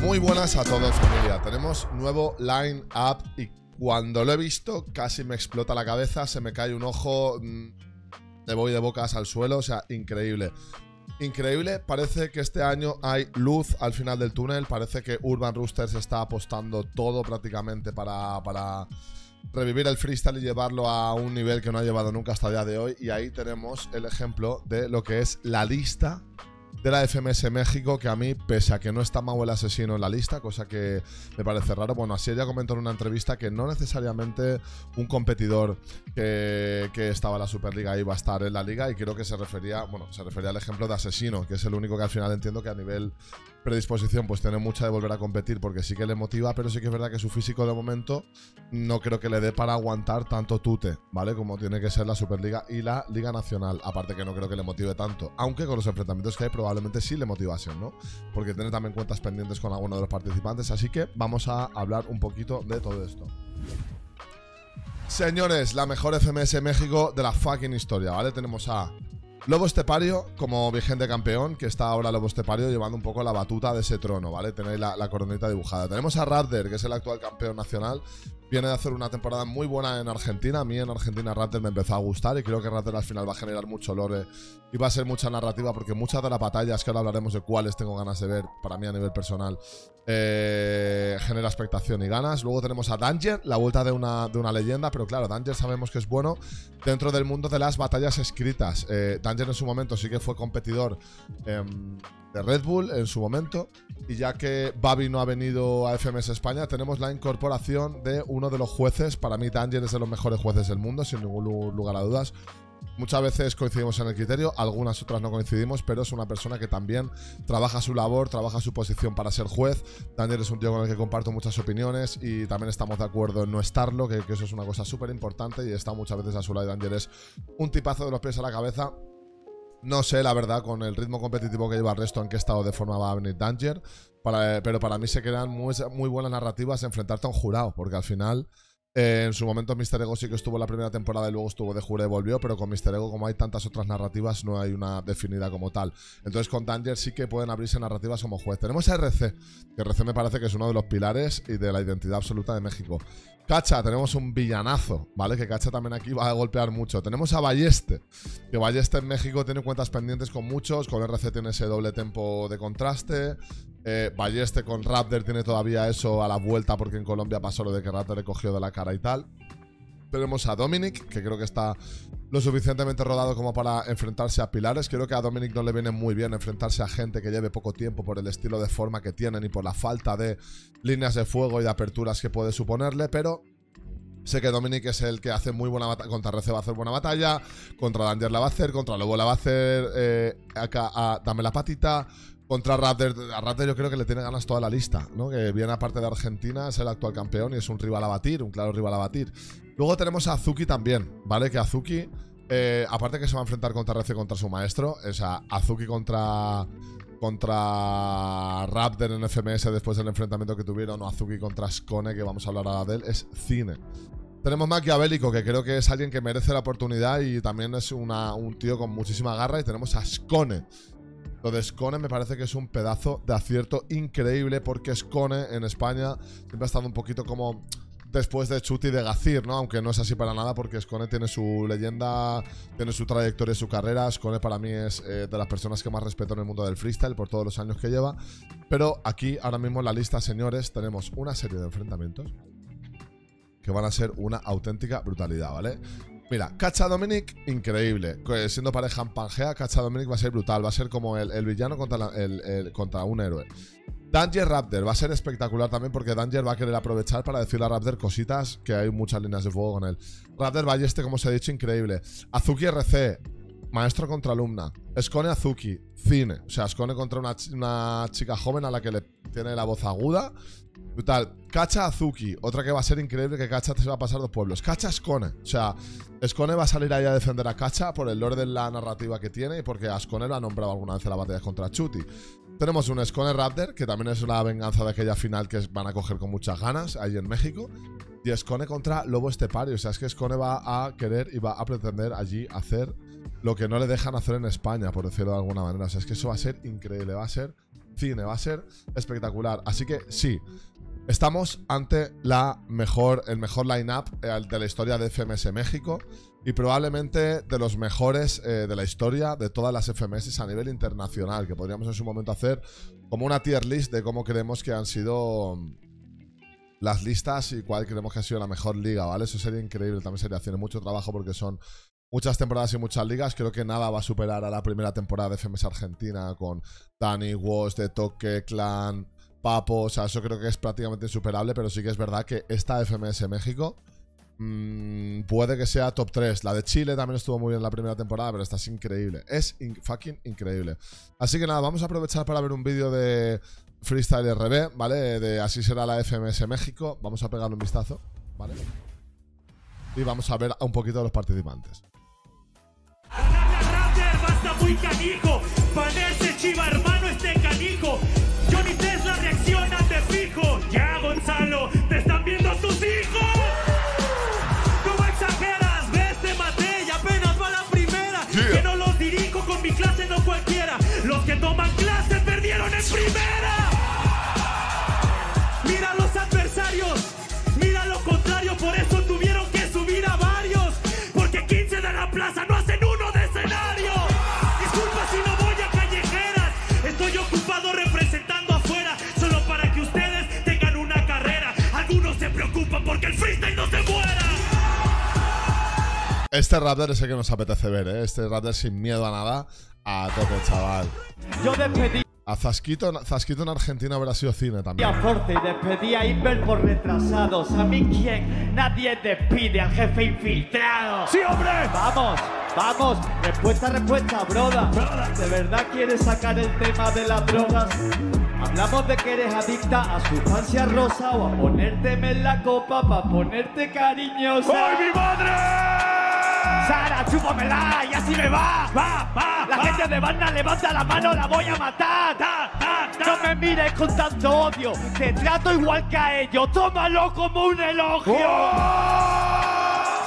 Muy buenas a todos, familia. Tenemos nuevo line up y cuando lo he visto casi me explota la cabeza, se me cae un ojo, me voy de bocas al suelo, o sea, increíble. Increíble, parece que este año hay luz al final del túnel, parece que Urban Roosters está apostando todo prácticamente para revivir el freestyle y llevarlo a un nivel que no ha llevado nunca hasta el día de hoy, y ahí tenemos el ejemplo de lo que es la lista de la FMS México, que a mí, pese a que no está Mau el Asesino en la lista, cosa que me parece raro, bueno, así ella comentó en una entrevista que no necesariamente un competidor que estaba en la Superliga iba a estar en la liga, y creo que se refería, bueno, se refería al ejemplo de Asesino, que es el único que al final entiendo que a nivel predisposición pues tiene mucha de volver a competir, porque sí que le motiva, pero sí que es verdad que su físico de momento no creo que le dé para aguantar tanto tute, ¿vale? Como tiene que ser la Superliga y la Liga Nacional, aparte que no creo que le motive tanto, aunque con los enfrentamientos que hay probablemente sí le motivasen, ¿no? Porque tiene también cuentas pendientes con alguno de los participantes, así que vamos a hablar un poquito de todo esto. Señores, la mejor FMS México de la fucking historia, ¿vale? Tenemos a Lobo Estepario como vigente campeón, que está ahora Lobo Estepario llevando un poco la batuta de ese trono, ¿vale? Tenéis la coronita dibujada. Tenemos a Radder, que es el actual campeón nacional. Viene de hacer una temporada muy buena en Argentina. A mí en Argentina Rapder me empezó a gustar y creo que Rapder al final va a generar mucho lore y va a ser mucha narrativa, porque muchas de las batallas, que ahora hablaremos de cuáles tengo ganas de ver, para mí a nivel personal, genera expectación y ganas. Luego tenemos a Danger, la vuelta de una leyenda, pero claro, Danger sabemos que es bueno dentro del mundo de las batallas escritas. Danger en su momento sí que fue competidor de Red Bull en su momento, y ya que Babi no ha venido a FMS España, tenemos la incorporación de uno de los jueces. Para mí Danger es de los mejores jueces del mundo, sin ningún lugar a dudas. Muchas veces coincidimos en el criterio, algunas otras no coincidimos, pero es una persona que también trabaja su labor, trabaja su posición para ser juez. Daniel es un tío con el que comparto muchas opiniones y también estamos de acuerdo en no estarlo, que eso es una cosa súper importante, y está muchas veces a su lado. Daniel es un tipazo de los pies a la cabeza. No sé, la verdad, con el ritmo competitivo que lleva el resto, en qué estado de forma va a venir Danger, pero para mí se crean muy buenas narrativas enfrentarte a un jurado, porque al final, en su momento Mr. Ego sí que estuvo en la primera temporada y luego estuvo de jurado y volvió, pero con Mr. Ego, como hay tantas otras narrativas, no hay una definida como tal. Entonces con Danger sí que pueden abrirse narrativas como juez. Tenemos a RC, que RC me parece que es uno de los pilares y de la identidad absoluta de México. Cacha, tenemos un villanazo, ¿vale? Que Cacha también aquí va a golpear mucho. Tenemos a Vallés T, que Vallés T en México tiene cuentas pendientes con muchos. Con RC tiene ese doble tempo de contraste. Vallés T con Rapder tiene todavía eso a la vuelta, porque en Colombia pasó lo de que Rapder le cogió de la cara y tal. Tenemos a Dominic, que creo que está lo suficientemente rodado como para enfrentarse a pilares. Creo que a Dominic no le viene muy bien enfrentarse a gente que lleve poco tiempo, por el estilo de forma que tienen y por la falta de líneas de fuego y de aperturas que puede suponerle, pero sé que Dominic es el que hace muy buena batalla. Contra Rece va a hacer buena batalla, contra Danger la va a hacer, contra Lobo la va a hacer, acá a Dame la patita. Contra Radder, a Radder yo creo que le tiene ganas toda la lista, ¿no? Que viene aparte de Argentina, es el actual campeón y es un rival a batir, un claro rival a batir. Luego tenemos a Azuki también, ¿vale? Que Azuki, aparte que se va a enfrentar contra Rece, contra su maestro, o sea, Azuki contra Rapder en FMS después del enfrentamiento que tuvieron, o Azuki contra Skone, que vamos a hablar ahora de él, es cine. Tenemos Maquiavélico, que creo que es alguien que merece la oportunidad y también es un tío con muchísima garra, y tenemos a Skone. Lo de Skone me parece que es un pedazo de acierto increíble, porque Skone en España siempre ha estado un poquito como después de Chuty y de Gazir, ¿no? Aunque no es así para nada, porque Skone tiene su leyenda, tiene su trayectoria y su carrera. Skone para mí es de las personas que más respeto en el mundo del freestyle por todos los años que lleva. Pero aquí, ahora mismo en la lista, señores, tenemos una serie de enfrentamientos que van a ser una auténtica brutalidad, ¿vale? Mira, Cacha Dominic, increíble. Siendo pareja en Pangea, Cacha Dominic va a ser brutal. Va a ser como el villano contra un héroe. Danger Rapder va a ser espectacular también, porque Danger va a querer aprovechar para decirle a Rapder cositas, que hay muchas líneas de fuego con él. Rapder Balleste, como os he dicho, increíble. Azuki RC, maestro contra alumna. Skone Azuki, cine. O sea, Skone contra una chica joven a la que le tiene la voz aguda. Brutal. Cacha Azuki, otra que va a ser increíble, que Cacha se va a pasar dos pueblos. Cacha Skone, o sea, Skone va a salir ahí a defender a Cacha por el lore de la narrativa que tiene y porque a Skone lo ha nombrado alguna vez en la batalla contra Chuty. Tenemos un Skone Rapder, que también es una venganza de aquella final que van a coger con muchas ganas ahí en México. Y Skone contra Lobo Estepario, o sea, es que Skone va a querer y va a pretender allí hacer lo que no le dejan hacer en España, por decirlo de alguna manera. O sea, es que eso va a ser increíble, va a ser cine, va a ser espectacular. Así que sí, estamos ante el mejor line-up de la historia de FMS México y probablemente de los mejores de la historia de todas las FMS a nivel internacional, que podríamos en su momento hacer como una tier list de cómo creemos que han sido las listas y cuál creemos que ha sido la mejor liga, ¿vale? Eso sería increíble, también sería hacer mucho trabajo porque son muchas temporadas y muchas ligas. Creo que nada va a superar a la primera temporada de FMS Argentina con Dani, Walsh, De Toque, Clan, Papo. O sea, eso creo que es prácticamente insuperable, pero sí que es verdad que esta FMS México puede que sea top 3. La de Chile también estuvo muy bien la primera temporada, pero esta es increíble. Es fucking increíble. Así que nada, vamos a aprovechar para ver un vídeo de Freestyle RB, ¿vale? De Así será la FMS México. Vamos a pegarle un vistazo, ¿vale? Y vamos a ver un poquito de los participantes. Radder, basta muy canijo. Valerse chiva, hermano, este canijo. Johnny Tesla reacciona de fijo. Ya, Gonzalo, te están viendo tus hijos. ¿Cómo exageras? Ves, te maté y apenas va la primera. Yeah. Que no los dirijo con mi clase, no cualquiera. Los que toman clase perdieron en primera. Mira los adversarios, mira lo contrario, por eso tuvieron que subir a varios. Porque 15 de la plaza no hacen uno de escenario. Disculpa si no voy a callejeras, estoy ocupado representando afuera, solo para que ustedes tengan una carrera. Algunos se preocupan porque el freestyle no se muera. Este Rapder es el que nos apetece ver, ¿eh? Este Rapder sin miedo a nada, a tope, chaval. Yo despedí a Zasquito en Argentina, habrá sido cine también. Forte, despedí a Hiper por retrasados. ¿A mí quién? Nadie despide al jefe infiltrado. ¡Sí, hombre! ¡Vamos! ¡Vamos! Respuesta, respuesta, broda. ¿De verdad quieres sacar el tema de las drogas? Hablamos de que eres adicta a sustancia rosa o a ponerte en la copa para ponerte cariñosa. ¡Ay, mi madre! Sara, chúpamela y así me va. La gente de banda levanta la mano, la voy a matar. No me mires con tanto odio, te trato igual que a ellos, tómalo como un elogio.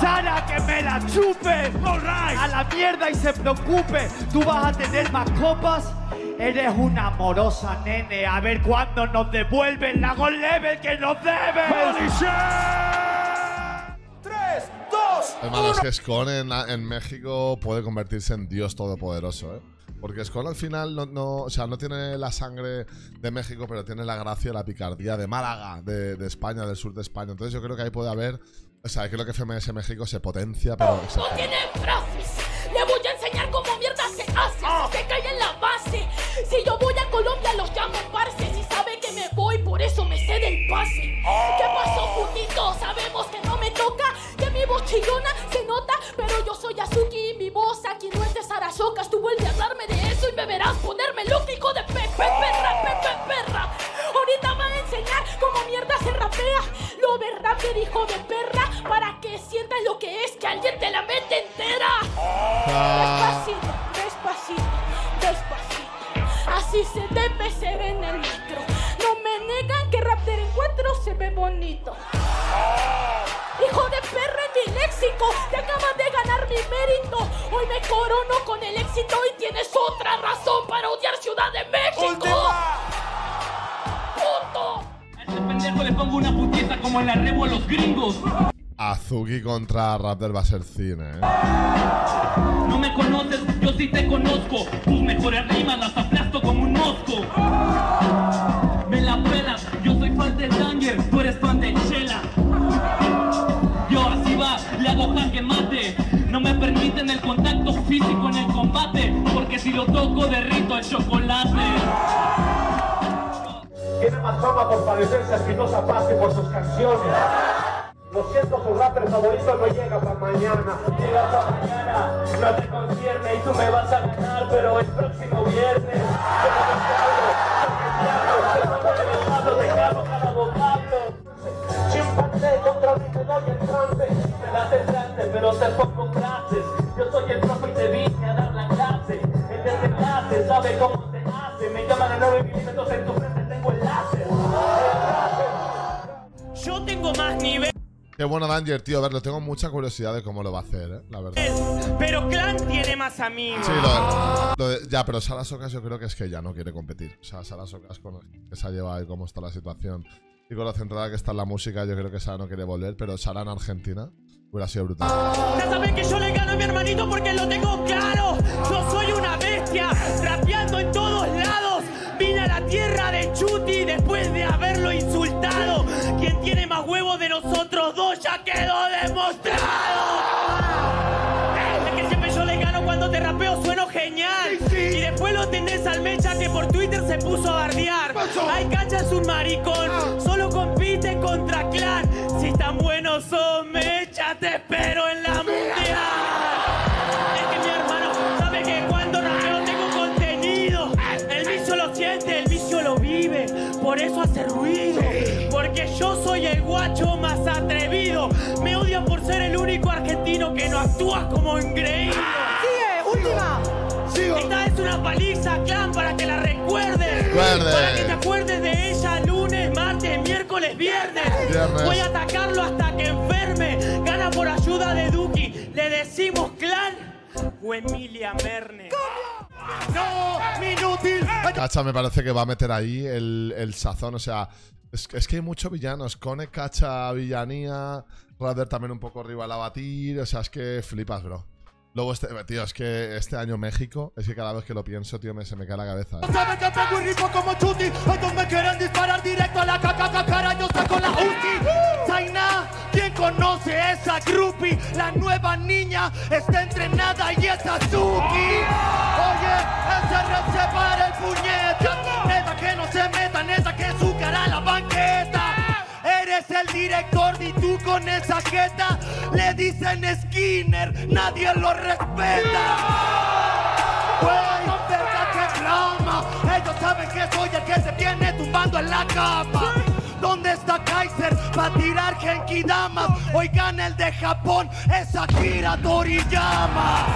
Sara, que me la chupe, a la mierda y se preocupe. Tú vas a tener más copas, eres una amorosa, nene. A ver cuándo nos devuelven la gold level que nos debes. Hermano, es que Skone en México puede convertirse en Dios todopoderoso, ¿eh? Porque Skone al final no tiene la sangre de México, pero tiene la gracia, la picardía de Málaga, de España, del sur de España. Entonces yo creo que ahí puede haber, o sea, creo que FMS México se potencia, pero no tiene frases. Le voy a enseñar cómo mierda se hace. Se cae en la base. Si yo voy a Colombia los llamo parce. Si sabe que me voy, por eso me cede el pase. ¿Qué pasó, putito? Sabemos que no me toca. Mi voz chillona se nota, pero yo soy Azuki y mi voz aquí no es de Sara Socas. Tú vuelve a hablarme de eso y me verás ponerme loco, hijo de perra. Ahorita va a enseñar cómo mierda se rapea. Lo verdad que dijo de perra, para que sientas lo que es que alguien te la mete entera. Despacito, despacito, despacito. Así se debe ser en el micro. No me negan que rap del encuentro se ve bonito. Hijo de perra en mi léxico, te acabas de ganar mi mérito. Hoy me corono con el éxito y tienes otra razón para odiar Ciudad de México. ¡Puto! A ese pendejo le pongo una putiza como en la revo a los gringos. Azuki contra Rapder va a ser cine, ¿eh? No me conoces, yo sí te conozco. Tus mejores rimas las aplasto como un mosco. Me la pelas, yo soy fan de Danger, tú eres fan de Chela. Le hago jaque mate, no me permiten el contacto físico en el combate, porque si lo toco derrito el chocolate. Tiene más fama por parecerse a Espinosa Paz que por sus canciones. Lo siento, su rapper favorito no llega para mañana. Llega para mañana, no te concierne y tú me vas a ganar, pero el próximo viernes. Pero te pongo frases, yo soy el profe y te vine a dar la clase. El desenlace sabe cómo se hace. Me llaman a 9 milímetros, en tu frente tengo enlaces. Yo tengo más nivel. Qué bueno Danger, tío. A ver, lo tengo mucha curiosidad de cómo lo va a hacer, la verdad. Pero Clan tiene más amigos. Sí, lo de, ya, pero Sara Socas yo creo que es que ya no quiere competir. O sea, Sara Socas con el que se ha llevado y cómo está la situación. Y con la centrada que está en la música, yo creo que Sara no quiere volver. Pero Sara en Argentina hubiera sido brutal. Ya saben que yo le gano a mi hermanito porque lo tengo claro. Yo soy una bestia, rapeando en todos lados. Vine a la tierra de Chuty después de haberlo insultado. Quien tiene más huevos de nosotros dos ya quedó demostrado. Es que siempre yo le gano cuando te rapeo, sueno genial. Y después lo tenés al Mecha que por Twitter se puso a bardear. Ay, Cacha es un maricón, solo compite contra Clan. Si tan buenos son Mecha, te espero en la mundial. Por eso hace ruido, porque yo soy el guacho más atrevido. Me odian por ser el único argentino que no actúa como engreído. ¡Sigue! ¡Última! Sigo. Esta es una paliza, Clan, para que la recuerdes. Para que te acuerdes de ella lunes, martes, miércoles, viernes. Voy a atacarlo hasta que enferme. Gana por ayuda de Duki. Le decimos Clan o Emilia Merne. ¡No! ¡Minútil! Cacha me parece que va a meter ahí el sazón, o sea, es que hay muchos villanos. Cone, Cacha, villanía, Radder también un poco rival a batir, o sea, es que flipas, bro. Luego, tío, es que este año México, es que cada vez que lo pienso, tío, se me cae la cabeza. Saben que tengo un ritmo como Chuty, otros me quieren disparar directo a la caca, yo saco la ulti. Zaina, ¿quién conoce esa groupie? La nueva niña está entrenada y es Azuki. Oye, ese Rece para el puñeta. Neta que no se meta, neta que su cara a la banqueta. Eres el director y tú con esa jeta. Le dicen Skinner, nadie lo respeta. Bueno, verdad que flama. Ellos saben que soy el que se viene tumbando en la cama. ¿Dónde está Kaiser para tirar Genkidamas? Oigan, el de Japón, esa gira Toriyama.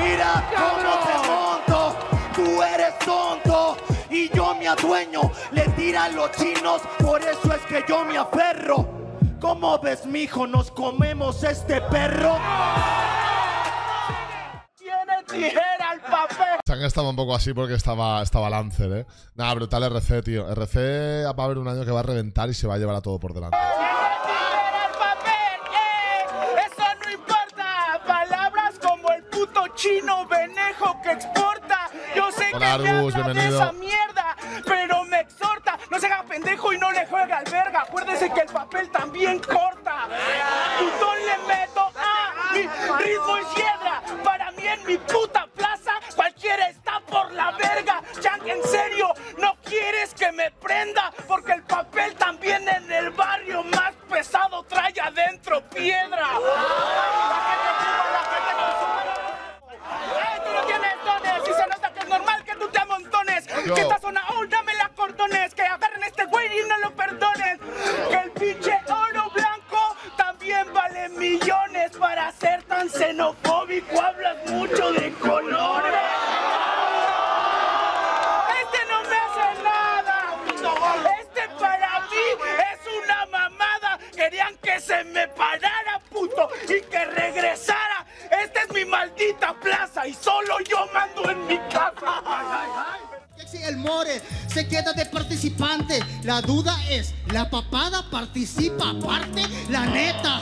Mira cómo te monto, tú eres tonto y yo me adueño. Le tiran los chinos, por eso es que yo me aferro. ¿Cómo ves, mijo? ¿Nos comemos este perro? Tiene tijera el papel. Chang estaba un poco así porque estaba Lancer, Nada, brutal RC, tío. RC va a haber un año que va a reventar y se va a llevar a todo por delante. Chino venejo que exporta. Yo sé que habla de esa mierda, pero me exhorta. No se haga pendejo y no le juega al verga. Acuérdese que el papel también corta. Tutón le meto a mi ritmo y hiedra. Para mí en mi puta plaza cualquiera está por la verga. Chang, en serio, no quieres que me prenda, porque el papel también en el barrio más pesado trae adentro piedra. Que esta zona, oh, dame la cordones, que agarren a este güey y no lo perdonen. Que el pinche oro blanco también vale millones. Para ser tan xenofóbico hablas mucho de colores. Este no me hace nada. Este para mí es una mamada. Querían que se me parara, puto, y que regresara. Esta es mi maldita plaza y solo yo mando en mi casa. El More se queda de participante. La duda es, ¿la papada participa aparte? La neta,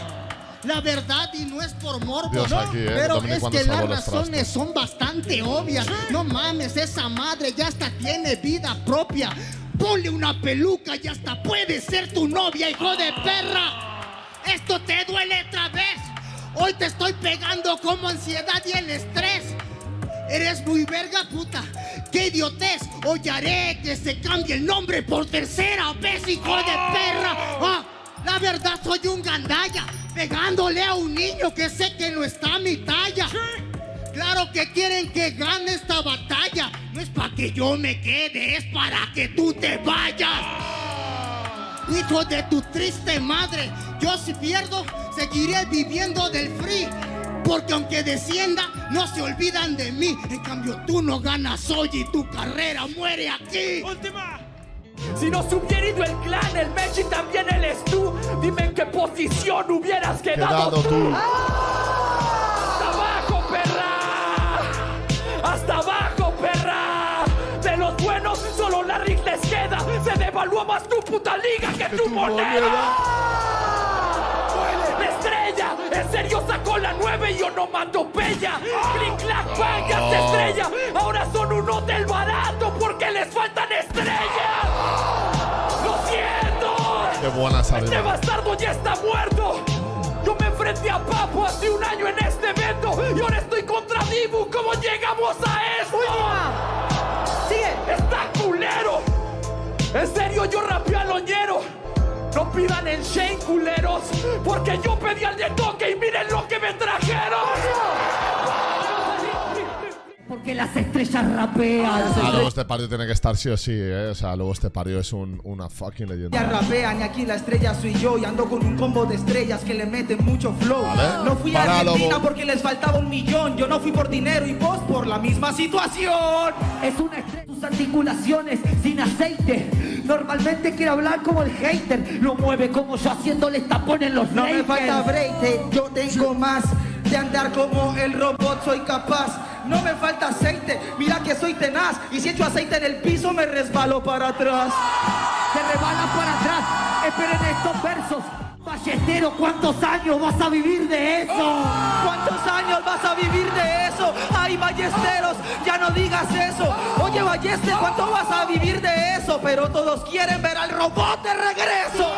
la verdad, y no es por morbo, Dios, ¿no? Aquí, pero Dominic, es que las razones son bastante obvias. No mames, esa madre ya hasta tiene vida propia. Ponle una peluca y hasta puede ser tu novia, hijo de perra. Esto te duele otra vez. Hoy te estoy pegando como ansiedad y el estrés. Eres muy verga, puta. ¡Qué idiotez! Hoy haré que se cambie el nombre por tercera vez, hijo de perra. Ah, la verdad soy un gandalla, pegándole a un niño que sé que no está a mi talla. Claro que quieren que gane esta batalla. No es para que yo me quede, es para que tú te vayas. Hijo de tu triste madre, yo si pierdo, seguiré viviendo del free. Porque aunque descienda, no se olvidan de mí. En cambio, tú no ganas hoy y tu carrera muere aquí. ¡Última! Si nos hubiera ido el Clan, el Mecha y también el Stu, dime en qué posición hubieras quedado tú. ¡Hasta abajo, perra! ¡Hasta abajo, perra! De los buenos solo la RIG les queda. Se devaluó más tu puta liga que tu moneda. En serio sacó la 9 y onomatopeya. Clic, clac, pangas, estrella. Ahora son uno del barato porque les faltan estrellas. ¡Lo siento! Qué buena salida. Este bastardo ya está muerto. Yo me enfrenté a Papo hace un año en este evento y ahora estoy contra Dibu. ¿Cómo llegamos a esto? Última. Sigue. ¡Está culero! En serio yo rapeé al oñero. No pidan en Shane, culeros, porque yo pedí al de toque y miren lo que me trajeron. Porque las estrellas rapean. Lobo Estepario tiene que estar sí o sí, ¿eh? O sea, Lobo Estepario es una fucking leyenda. Ya rapean y aquí la estrella soy yo y ando con un combo de estrellas que le meten mucho flow. ¿Vale? No fui a Argentina porque les faltaba 1 millón. Yo no fui por dinero y vos por la misma situación. Es una estrella. Sus articulaciones sin aceite. Normalmente quiere hablar como el hater. Lo mueve como yo haciéndoles tapones en los No haters. Me falta break, yo tengo más. De andar como el robot soy capaz. No me falta aceite, mira que soy tenaz. Y si echo aceite en el piso me resbalo para atrás. Se resbala para atrás. Esperen estos versos. Ballesteros, ¿cuántos años vas a vivir de eso? ¿Cuántos años vas a vivir de eso? Ay, Ballesteros, ya no digas eso. Oye, Ballesteros, ¿cuánto vas a vivir de eso? Pero todos quieren ver al robot de regreso.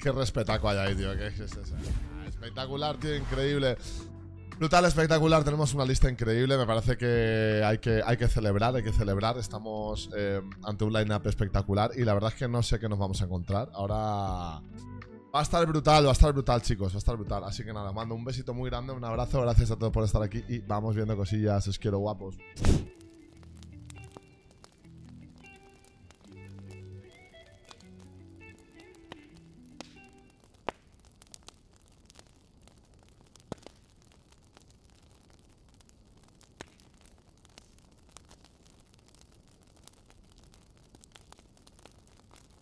Qué respetaco hay ahí, tío. Espectacular, tío, increíble. Brutal, espectacular. Tenemos una lista increíble. Me parece que hay que celebrar, Estamos ante un line-up espectacular y la verdad es que no sé qué nos vamos a encontrar. Ahora va a estar brutal, chicos. Así que nada, mando un besito muy grande, un abrazo. Gracias a todos por estar aquí y vamos viendo cosillas. Os quiero, guapos.